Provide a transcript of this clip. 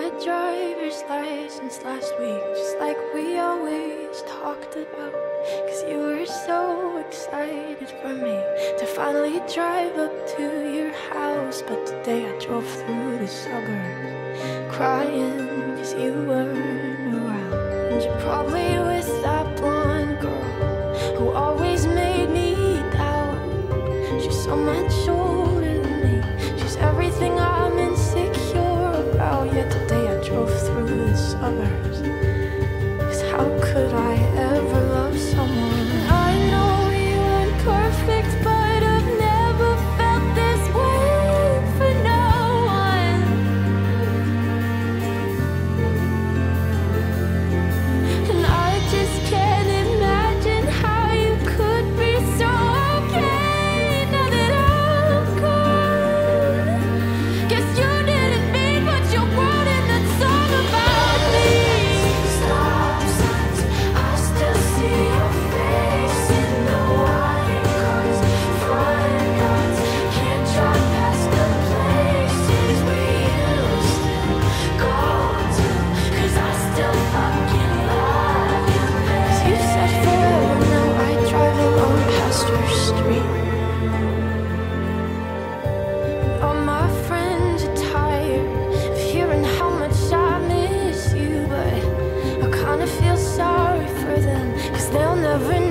got my driver's license last week, just like we always talked about. 'Cause you were so excited for me to finally drive up to your house. But today I drove through the suburbs crying 'cause you weren't around. And you're probably with that blonde girl who always made me doubt. She's so much older than me, she's everything I'm insecure. Oh, yeah, today I drove through the suburbs, 'cause how could I ever love someone? I know we weren't perfect, but I've never felt this way for no one. And I just can't imagine how you could be so okay now that I'm gone. Guess you sorry for them, 'cause they'll never know.